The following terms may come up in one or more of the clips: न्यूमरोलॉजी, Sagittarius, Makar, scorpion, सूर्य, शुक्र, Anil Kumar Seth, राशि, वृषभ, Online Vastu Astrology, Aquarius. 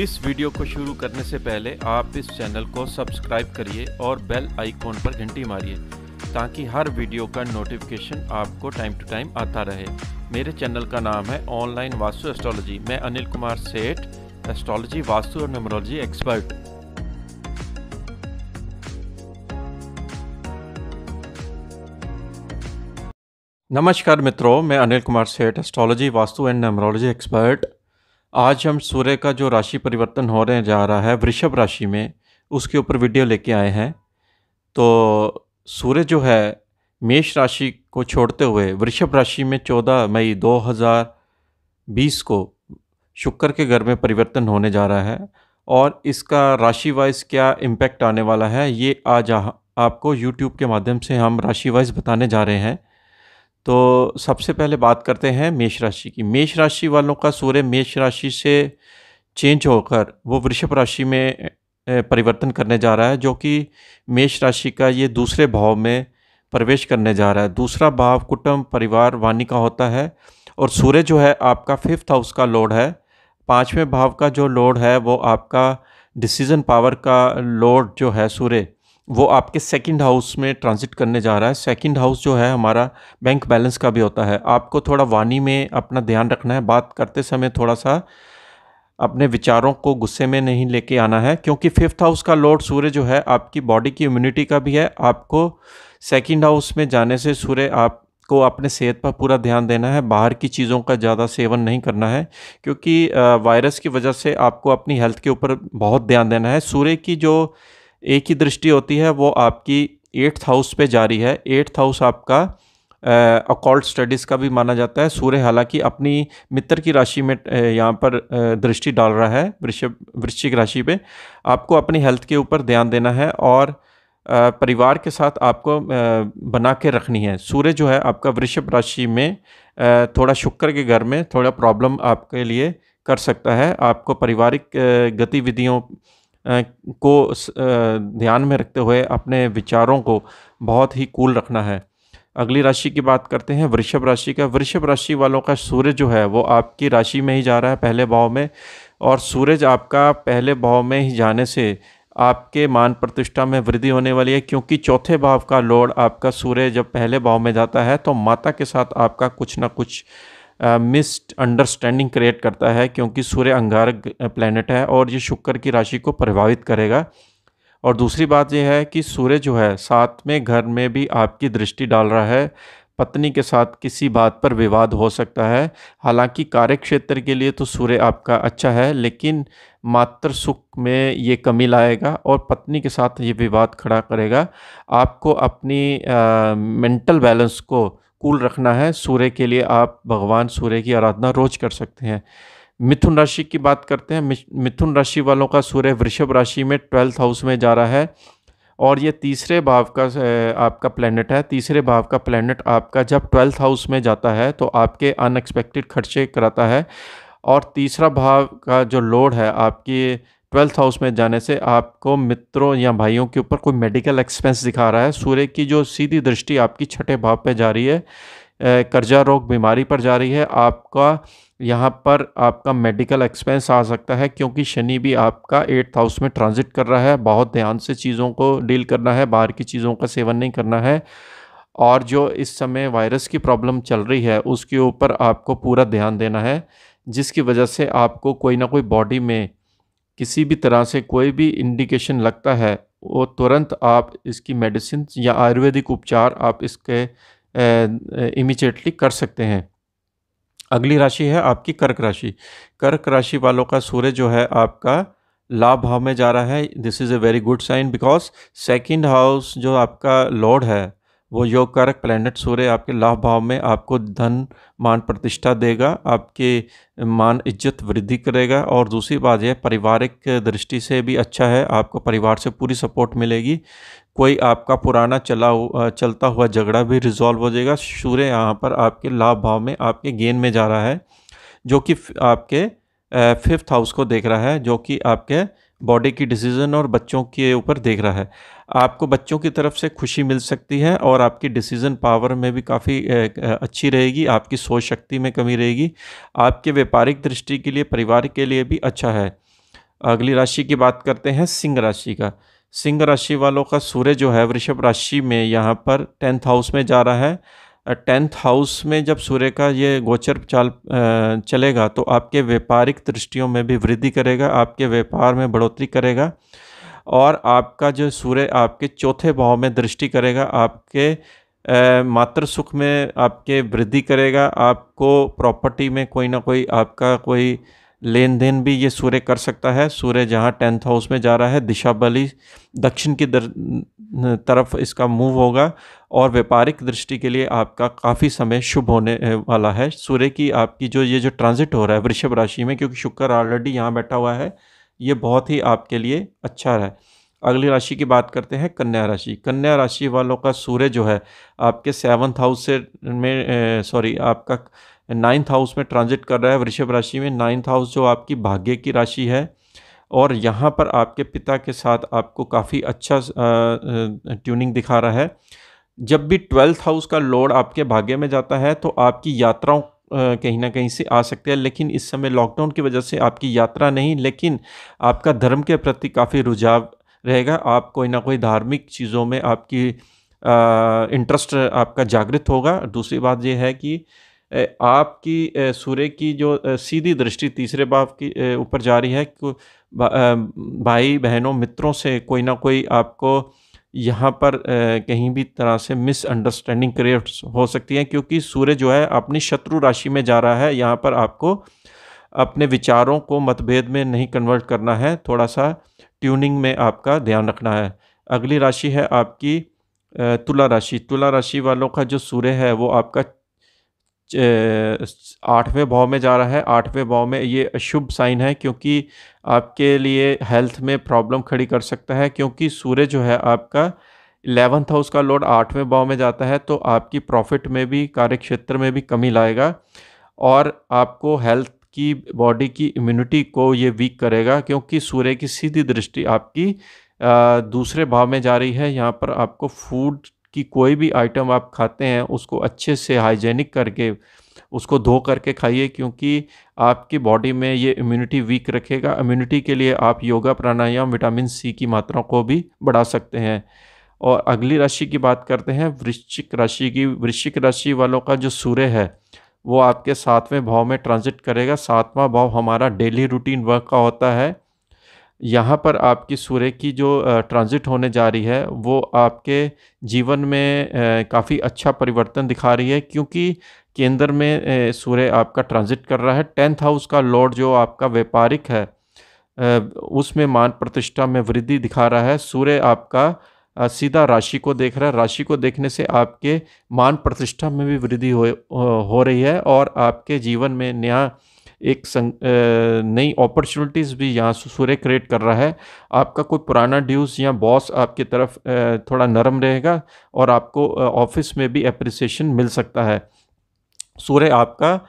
इस वीडियो को शुरू करने से पहले आप इस चैनल को सब्सक्राइब करिए और बेल आइकॉन पर घंटी मारिए ताकि हर वीडियो का नोटिफिकेशन आपको टाइम टू टाइम आता रहे। मेरे चैनल का नाम है ऑनलाइन वास्तु एस्ट्रोलॉजी। मैं अनिल कुमार सेठ, एस्ट्रोलॉजी, वास्तु और न्यूमरोलॉजी एक्सपर्ट। नमस्कार मित्रों, मैं Anil Kumar Seth, astrology, vastu and न्यूमरोलॉजी expert. आज हम सूर्य का जो राशि परिवर्तन हो रहे जा रहा है वृषभ राशि में, उसके ऊपर वीडियो लेके आए हैं। तो सूर्य जो है मेष राशि को छोड़ते हुए वृषभ राशि में 14 मई 2020 को शुक्र के घर में परिवर्तन होने जा रहा है और इसका राशि वाइज क्या इम्पैक्ट आने वाला है ये आज आपको यूट्यूब के माध्यम से हम राशि वाइज बताने जा रहे हैं। तो सबसे पहले बात करते हैं मेष राशि की। मेष राशि वालों का सूर्य मेष राशि से चेंज होकर वो वृषभ राशि में परिवर्तन करने जा रहा है, जो कि मेष राशि का ये दूसरे भाव में प्रवेश करने जा रहा है। दूसरा भाव कुटुंब, परिवार, वाणी का होता है और सूर्य जो है आपका 5th हाउस का लॉर्ड है। 5वें भाव का जो लॉर्ड है वो आपका डिसीजन पावर का लॉर्ड जो है सूर्य, वो आपके 2nd हाउस में ट्रांजिट करने जा रहा है। 2nd हाउस जो है हमारा बैंक बैलेंस का भी होता है। आपको थोड़ा वाणी में अपना ध्यान रखना है, बात करते समय थोड़ा सा अपने विचारों को गुस्से में नहीं लेके आना है, क्योंकि 5th हाउस का लॉर्ड सूर्य जो है आपकी बॉडी की इम्यूनिटी का भी है। आपको 2nd हाउस में जाने से सूर्य आपको अपने सेहत पर पूरा ध्यान देना है, बाहर की चीज़ों का ज़्यादा सेवन नहीं करना है, क्योंकि वायरस की वजह से आपको अपनी हेल्थ के ऊपर बहुत ध्यान देना है। सूर्य की जो एक ही दृष्टि होती है वो आपकी 8th हाउस पे जारी है। 8th हाउस आपका अकॉल्ट स्टडीज़ का भी माना जाता है। सूर्य हालांकि अपनी मित्र की राशि में यहाँ पर दृष्टि डाल रहा है, वृश्चिक राशि पे। आपको अपनी हेल्थ के ऊपर ध्यान देना है और परिवार के साथ आपको बना के रखनी है। सूर्य जो है आपका वृषभ राशि में थोड़ा शुक्र के घर में थोड़ा प्रॉब्लम आपके लिए कर सकता है। आपको पारिवारिक गतिविधियों को ध्यान में रखते हुए अपने विचारों को बहुत ही कूल रखना है। अगली राशि की बात करते हैं वृषभ राशि का। वृषभ राशि वालों का सूर्य जो है वो आपकी राशि में ही जा रहा है, पहले भाव में, और सूरज आपका पहले भाव में ही जाने से आपके मान प्रतिष्ठा में वृद्धि होने वाली है, क्योंकि 4th भाव का लॉर्ड आपका सूर्य जब पहले भाव में जाता है तो माता के साथ आपका कुछ ना कुछ मिसअंडरस्टैंडिंग क्रिएट करता है, क्योंकि सूर्य अंगारक प्लैनेट है और ये शुक्र की राशि को प्रभावित करेगा। और दूसरी बात यह है कि सूर्य जो है 7वें घर में भी आपकी दृष्टि डाल रहा है। पत्नी के साथ किसी बात पर विवाद हो सकता है। हालांकि कार्यक्षेत्र के लिए तो सूर्य आपका अच्छा है, लेकिन मातृ सुख में ये कमी लाएगा और पत्नी के साथ ये विवाद खड़ा करेगा। आपको अपनी मेंटल बैलेंस को कूल रखना है। सूर्य के लिए आप भगवान सूर्य की आराधना रोज कर सकते हैं। मिथुन राशि की बात करते हैं। मिथुन राशि वालों का सूर्य वृषभ राशि में 12th हाउस में जा रहा है और ये 3रे भाव का आपका प्लेनेट है। 3रे भाव का प्लेनेट आपका जब 12th हाउस में जाता है तो आपके अनएक्सपेक्टेड खर्चे कराता है, और 3रा भाव का जो लोड है आपकी 12th हाउस में जाने से आपको मित्रों या भाइयों के ऊपर कोई मेडिकल एक्सपेंस दिखा रहा है। सूर्य की जो सीधी दृष्टि आपकी 6ठे भाव पे जा रही है, कर्जा, रोग, बीमारी पर जा रही है। आपका यहाँ पर आपका मेडिकल एक्सपेंस आ सकता है, क्योंकि शनि भी आपका 8th हाउस में ट्रांजिट कर रहा है। बहुत ध्यान से चीज़ों को डील करना है, बाहर की चीज़ों का सेवन नहीं करना है, और जो इस समय वायरस की प्रॉब्लम चल रही है उसके ऊपर आपको पूरा ध्यान देना है, जिसकी वजह से आपको कोई ना कोई बॉडी में किसी भी तरह से कोई भी इंडिकेशन लगता है वो तुरंत आप इसकी मेडिसिन या आयुर्वेदिक उपचार आप इसके इमीडिएटली कर सकते हैं। अगली राशि है आपकी कर्क राशि। कर्क राशि वालों का सूर्य जो है आपका लाभ भाव में जा रहा है। This is a very good sign because 2nd house जो आपका लॉर्ड है वो योग कारक प्लैनेट सूर्य आपके लाभ भाव में आपको धन, मान, प्रतिष्ठा देगा, आपके मान इज्जत वृद्धि करेगा। और दूसरी बात यह पारिवारिक दृष्टि से भी अच्छा है, आपको परिवार से पूरी सपोर्ट मिलेगी। कोई आपका पुराना चलता हुआ झगड़ा भी रिजॉल्व हो जाएगा। सूर्य यहाँ पर आपके लाभ भाव में आपके गेन में जा रहा है, जो कि आपके 5th हाउस को देख रहा है, जो कि आपके बॉडी की डिसीज़न और बच्चों के ऊपर देख रहा है। आपको बच्चों की तरफ से खुशी मिल सकती है और आपकी डिसीज़न पावर में भी काफ़ी अच्छी रहेगी। आपकी सोच शक्ति में कमी रहेगी। आपके व्यापारिक दृष्टि के लिए, परिवार के लिए भी अच्छा है। अगली राशि की बात करते हैं सिंह राशि का। सिंह राशि वालों का सूर्य जो है वृषभ राशि में यहाँ पर 10th हाउस में जा रहा है। 10th हाउस में जब सूर्य का ये गोचर चलेगा तो आपके व्यापारिक दृष्टियों में भी वृद्धि करेगा, आपके व्यापार में बढ़ोतरी करेगा और आपका जो सूर्य आपके चौथे भाव में दृष्टि करेगा, आपके मातृ सुख में आपके वृद्धि करेगा। आपको प्रॉपर्टी में कोई ना कोई आपका कोई लेन देन भी ये सूर्य कर सकता है। सूर्य जहाँ 10th हाउस में जा रहा है दिशा बली दक्षिण की तरफ इसका मूव होगा और व्यापारिक दृष्टि के लिए आपका काफ़ी समय शुभ होने वाला है। सूर्य की आपकी जो ये जो ट्रांजिट हो रहा है वृषभ राशि में, क्योंकि शुक्र ऑलरेडी यहाँ बैठा हुआ है, ये बहुत ही आपके लिए अच्छा है। अगली राशि की बात करते हैं कन्या राशि। कन्या राशि वालों का सूर्य जो है आपके 7th हाउस से आपका 9th हाउस में ट्रांजिट कर रहा है वृषभ राशि में। 9th हाउस जो आपकी भाग्य की राशि है और यहाँ पर आपके पिता के साथ आपको काफ़ी अच्छा ट्यूनिंग दिखा रहा है। जब भी 12th हाउस का लॉर्ड आपके भाग्य में जाता है तो आपकी यात्राओं कहीं ना कहीं से आ सकते हैं, लेकिन इस समय लॉकडाउन की वजह से आपकी यात्रा नहीं, लेकिन आपका धर्म के प्रति काफ़ी रुझाव रहेगा। आप कोई ना कोई धार्मिक चीज़ों में आपकी इंटरेस्ट आपका जागृत होगा। दूसरी बात यह है कि आपकी सूर्य की जो सीधी दृष्टि तीसरे भाव की ऊपर जा रही है, भाई बहनों मित्रों से कोई ना कोई आपको यहाँ पर कहीं भी तरह से मिसअंडरस्टैंडिंग क्रिएट हो सकती है, क्योंकि सूर्य जो है अपनी शत्रु राशि में जा रहा है। यहाँ पर आपको अपने विचारों को मतभेद में नहीं कन्वर्ट करना है, थोड़ा सा ट्यूनिंग में आपका ध्यान रखना है। अगली राशि है आपकी तुला राशि। तुला राशि वालों का जो सूर्य है वो आपका 8वें भाव में जा रहा है। 8वें भाव में ये शुभ साइन है, क्योंकि आपके लिए हेल्थ में प्रॉब्लम खड़ी कर सकता है, क्योंकि सूर्य जो है आपका 11th हाउस का लॉर्ड 8वें भाव में जाता है तो आपकी प्रॉफिट में भी कार्यक्षेत्र में भी कमी लाएगा और आपको हेल्थ की बॉडी की इम्यूनिटी को ये वीक करेगा, क्योंकि सूर्य की सीधी दृष्टि आपकी दूसरे भाव में जा रही है। यहाँ पर आपको फूड कि कोई भी आइटम आप खाते हैं उसको अच्छे से हाइजेनिक करके उसको धो करके खाइए, क्योंकि आपकी बॉडी में ये इम्यूनिटी वीक रखेगा। इम्यूनिटी के लिए आप योगा प्राणायाम विटामिन सी की मात्रा को भी बढ़ा सकते हैं। और अगली राशि की बात करते हैं वृश्चिक राशि की। वृश्चिक राशि वालों का जो सूर्य है वो आपके 7वें भाव में ट्रांजिट करेगा। 7वां भाव हमारा डेली रूटीन वर्क का होता है। यहाँ पर आपकी सूर्य की जो ट्रांजिट होने जा रही है वो आपके जीवन में काफ़ी अच्छा परिवर्तन दिखा रही है, क्योंकि केंद्र में सूर्य आपका ट्रांजिट कर रहा है। 10th हाउस का लॉर्ड जो आपका व्यापारिक है उसमें मान प्रतिष्ठा में वृद्धि दिखा रहा है। सूर्य आपका सीधा राशि को देख रहा है, राशि को देखने से आपके मान प्रतिष्ठा में भी वृद्धि हो रही है और आपके जीवन में नया एक नई अपॉर्चुनिटीज़ भी यहाँ सूर्य क्रिएट कर रहा है। आपका कोई पुराना ड्यूज या बॉस आपकी तरफ थोड़ा नरम रहेगा और आपको ऑफिस में भी एप्रिसिएशन मिल सकता है। सूर्य आपका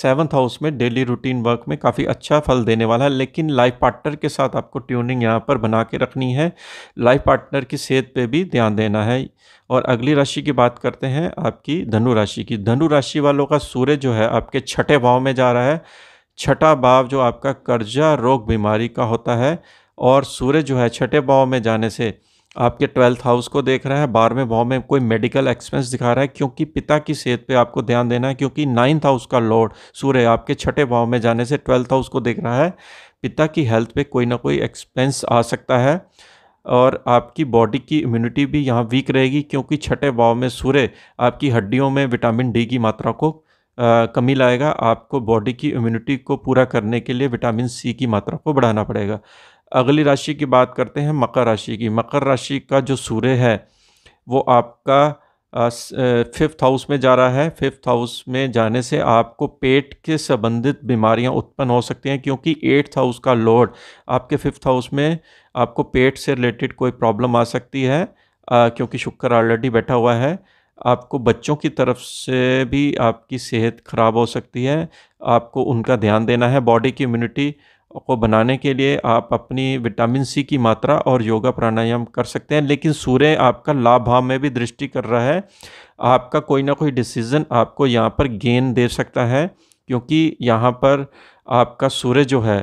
7th हाउस में डेली रूटीन वर्क में काफ़ी अच्छा फल देने वाला है, लेकिन लाइफ पार्टनर के साथ आपको ट्यूनिंग यहाँ पर बना के रखनी है। लाइफ पार्टनर की सेहत पे भी ध्यान देना है। और अगली राशि की बात करते हैं आपकी धनु राशि की। धनु राशि वालों का सूर्य जो है आपके 6ठे भाव में जा रहा है। 6ठा भाव जो आपका कर्जा रोग बीमारी का होता है और सूर्य जो है 6ठे भाव में जाने से आपके 12th हाउस को देख रहा है। 12वें भाव में कोई मेडिकल एक्सपेंस दिखा रहा है, क्योंकि पिता की सेहत पे आपको ध्यान देना है, क्योंकि 9th हाउस का लॉर्ड सूर्य आपके 6ठे भाव में जाने से 12th हाउस को देख रहा है। पिता की हेल्थ पे कोई ना कोई एक्सपेंस आ सकता है और आपकी बॉडी की इम्यूनिटी भी यहाँ वीक रहेगी, क्योंकि 6ठे भाव में सूर्य आपकी हड्डियों में विटामिन डी की मात्रा को कमी लाएगा। आपको बॉडी की इम्यूनिटी को पूरा करने के लिए विटामिन सी की मात्रा को बढ़ाना पड़ेगा। अगली राशि की बात करते हैं मकर राशि की। मकर राशि का जो सूर्य है वो आपका 5th हाउस में जा रहा है। 5th हाउस में जाने से आपको पेट के संबंधित बीमारियां उत्पन्न हो सकती हैं, क्योंकि 8th हाउस का लॉर्ड आपके 5th हाउस में आपको पेट से रिलेटेड कोई प्रॉब्लम आ सकती है, क्योंकि शुक्र ऑलरेडी बैठा हुआ है। आपको बच्चों की तरफ से भी आपकी सेहत ख़राब हो सकती है, आपको उनका ध्यान देना है। बॉडी की इम्यूनिटी को बनाने के लिए आप अपनी विटामिन सी की मात्रा और योगा प्राणायाम कर सकते हैं, लेकिन सूर्य आपका लाभ भाव में भी दृष्टि कर रहा है। आपका कोई ना कोई डिसीज़न आपको यहाँ पर गेन दे सकता है, क्योंकि यहाँ पर आपका सूर्य जो है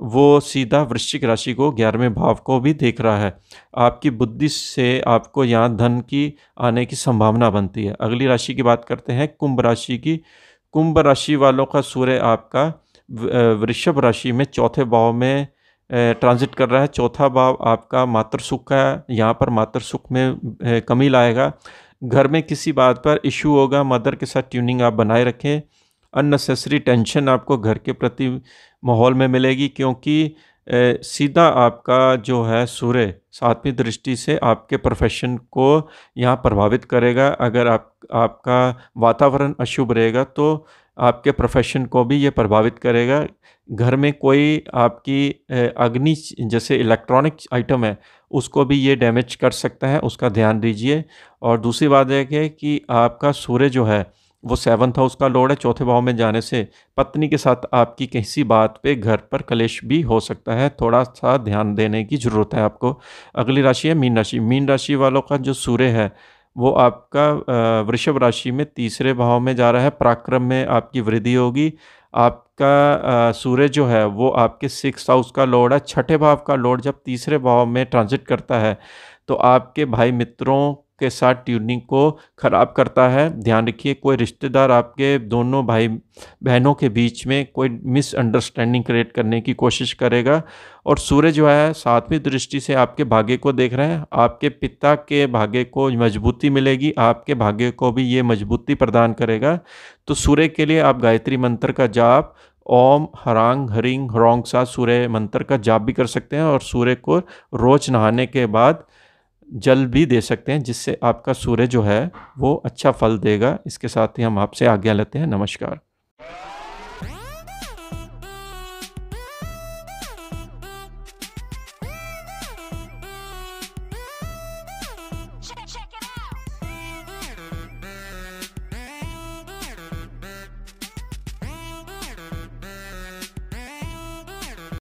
वो सीधा वृश्चिक राशि को 11वें भाव को भी देख रहा है। आपकी बुद्धि से आपको यहाँ धन की आने की संभावना बनती है। अगली राशि की बात करते हैं कुंभ राशि की। कुंभ राशि वालों का सूर्य आपका वृषभ राशि में चौथे भाव में ट्रांजिट कर रहा है। चौथा भाव आपका मातृ सुख का, यहाँ पर मातृ सुख में कमी लाएगा। घर में किसी बात पर इशू होगा। मदर के साथ ट्यूनिंग आप बनाए रखें। अननेसेसरी टेंशन आपको घर के प्रति माहौल में मिलेगी, क्योंकि सीधा आपका जो है सूर्य 7वीं दृष्टि से आपके प्रोफेशन को यहाँ प्रभावित करेगा। अगर आपका वातावरण अशुभ रहेगा तो आपके प्रोफेशन को भी ये प्रभावित करेगा। घर में कोई आपकी अग्नि जैसे इलेक्ट्रॉनिक आइटम है उसको भी ये डैमेज कर सकता है, उसका ध्यान दीजिए। और दूसरी बात यह है कि आपका सूर्य जो है वो 7th हाउस का लॉर्ड है। चौथे भाव में जाने से पत्नी के साथ आपकी किसी बात पे घर पर कलेश भी हो सकता है, थोड़ा सा ध्यान देने की ज़रूरत है आपको। अगली राशि है मीन राशि। मीन राशि वालों का जो सूर्य है वो आपका वृषभ राशि में 3रे भाव में जा रहा है। पराक्रम में आपकी वृद्धि होगी। आपका सूर्य जो है वो आपके 6th हाउस का लॉर्ड है। 6ठे भाव का लॉर्ड जब 3रे भाव में ट्रांजिट करता है तो आपके भाई मित्रों के साथ ट्यूनिंग को ख़राब करता है। ध्यान रखिए कोई रिश्तेदार आपके दोनों भाई बहनों के बीच में कोई मिसअंडरस्टैंडिंग क्रिएट करने की कोशिश करेगा। और सूर्य जो है 7वीं दृष्टि से आपके भाग्य को देख रहे हैं। आपके पिता के भाग्य को मजबूती मिलेगी, आपके भाग्य को भी ये मजबूती प्रदान करेगा। तो सूर्य के लिए आप गायत्री मंत्र का जाप ओम हरांग हरिंग ह्रौंग सा सूर्य मंत्र का जाप भी कर सकते हैं। और सूर्य को रोज नहाने के बाद जल भी दे सकते हैं, जिससे आपका सूर्य जो है वो अच्छा फल देगा। इसके साथ ही हम आपसे आज्ञा लेते हैं। नमस्कार।